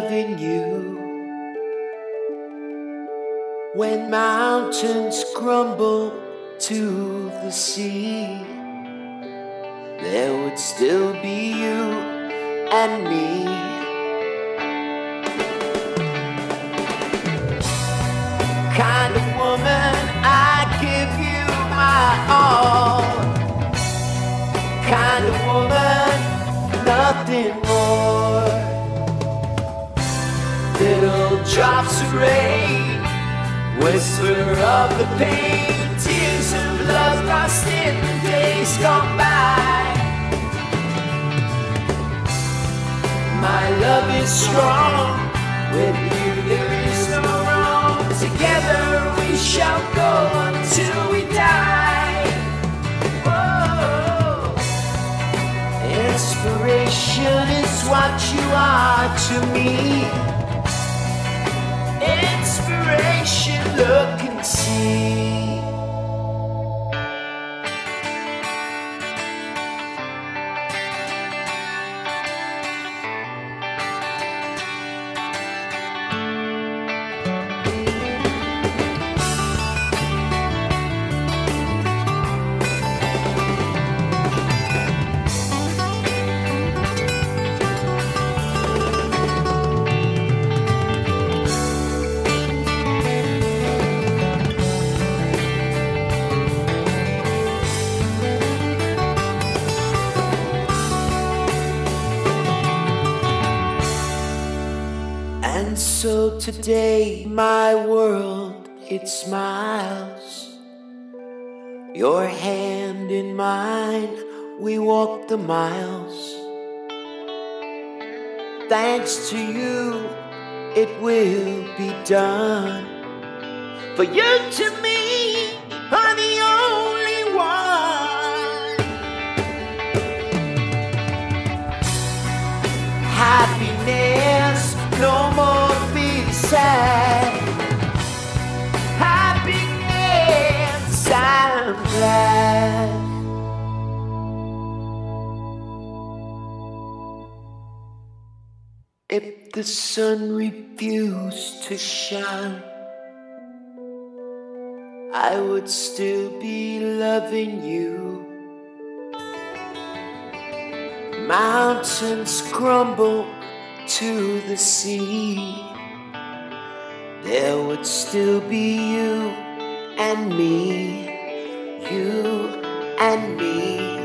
loving you. When mountains crumble to the sea, there would still be you and me. Kind of woman, I give you my all. Kind of woman, nothing more. Little drops of rain, whisper of the pain, tears of love lost in the days gone by. My love is strong, with you there is no wrong. Together we shall go until we die. Whoa. Inspiration is what you are to me. Inspiration, look and see. And so today my world, it smiles. Your hand in mine, we walk the miles. Thanks to you, it will be done. For you to me are the only one. Happiness, no more be sad. Happiness, I'm glad. If the sun refused to shine, I would still be loving you. Mountains crumble to the sea, there would still be you and me, you and me.